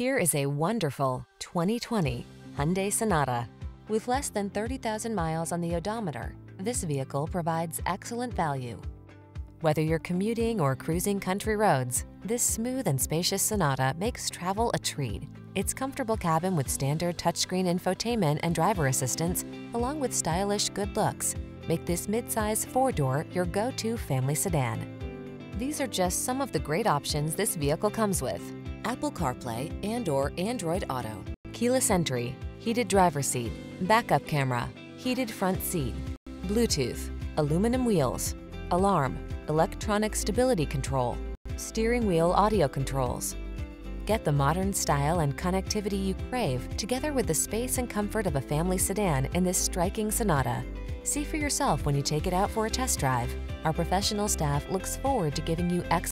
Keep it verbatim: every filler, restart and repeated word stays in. Here is a wonderful twenty twenty Hyundai Sonata. With less than thirty thousand miles on the odometer, this vehicle provides excellent value. Whether you're commuting or cruising country roads, this smooth and spacious Sonata makes travel a treat. Its comfortable cabin with standard touchscreen infotainment and driver assistance, along with stylish good looks, make this midsize four-door your go-to family sedan. These are just some of the great options this vehicle comes with: Apple CarPlay and or Android Auto, keyless entry, heated driver's seat, backup camera, heated front seat, Bluetooth, aluminum wheels, alarm, electronic stability control, steering wheel audio controls. Get the modern style and connectivity you crave together with the space and comfort of a family sedan in this striking Sonata. See for yourself when you take it out for a test drive. Our professional staff looks forward to giving you excellent